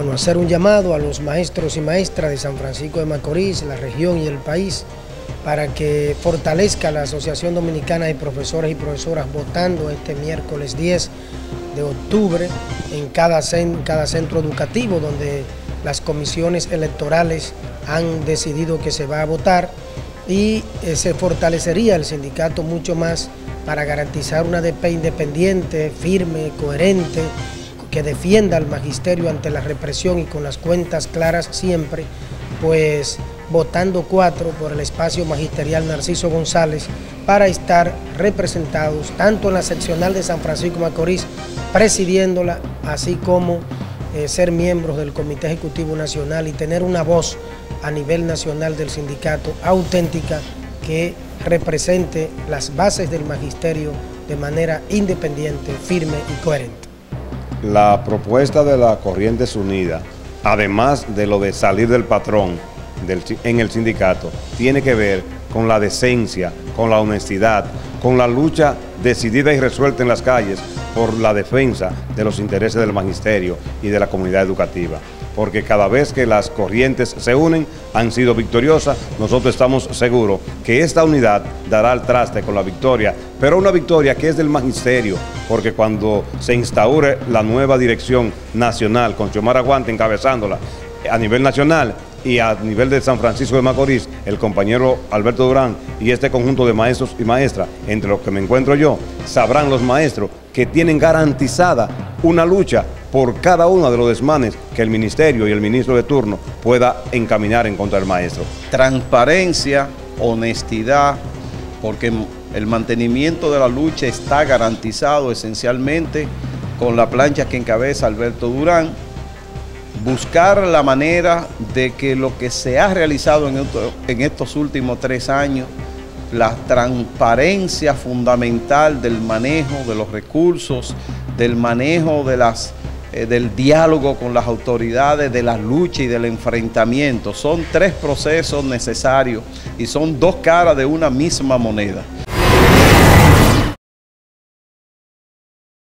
Bueno, hacer un llamado a los maestros y maestras de San Francisco de Macorís, la región y el país, para que fortalezca la Asociación Dominicana de Profesores y Profesoras votando este miércoles 10 de octubre en cada centro educativo donde las comisiones electorales han decidido que se va a votar, y se fortalecería el sindicato mucho más para garantizar una DP independiente, firme, coherente, que defienda al magisterio ante la represión y con las cuentas claras siempre, pues votando 4 por el espacio magisterial Narciso González para estar representados tanto en la seccional de San Francisco Macorís, presidiéndola, así como ser miembros del Comité Ejecutivo Nacional y tener una voz a nivel nacional del sindicato auténtica que represente las bases del magisterio de manera independiente, firme y coherente. La propuesta de la Corriente Unida, además de lo de salir del patrón en el sindicato, tiene que ver con la decencia, con la honestidad, con la lucha decidida y resuelta en las calles por la defensa de los intereses del magisterio y de la comunidad educativa. Porque cada vez que las corrientes se unen, han sido victoriosas. Nosotros estamos seguros que esta unidad dará el traste con la victoria, pero una victoria que es del magisterio, porque cuando se instaure la nueva dirección nacional, con Xiomara Guante encabezándola a nivel nacional, y a nivel de San Francisco de Macorís, el compañero Alberto Durán y este conjunto de maestros y maestras, entre los que me encuentro yo, sabrán los maestros que tienen garantizada una lucha por cada uno de los desmanes que el ministerio y el ministro de turno pueda encaminar en contra del maestro. Transparencia, honestidad, porque el mantenimiento de la lucha está garantizado esencialmente con la plancha que encabeza Alberto Durán. Buscar la manera de que lo que se ha realizado en estos últimos 3 años, la transparencia fundamental del manejo de los recursos, del manejo de del diálogo con las autoridades, de la lucha y del enfrentamiento, son 3 procesos necesarios y son 2 caras de una misma moneda.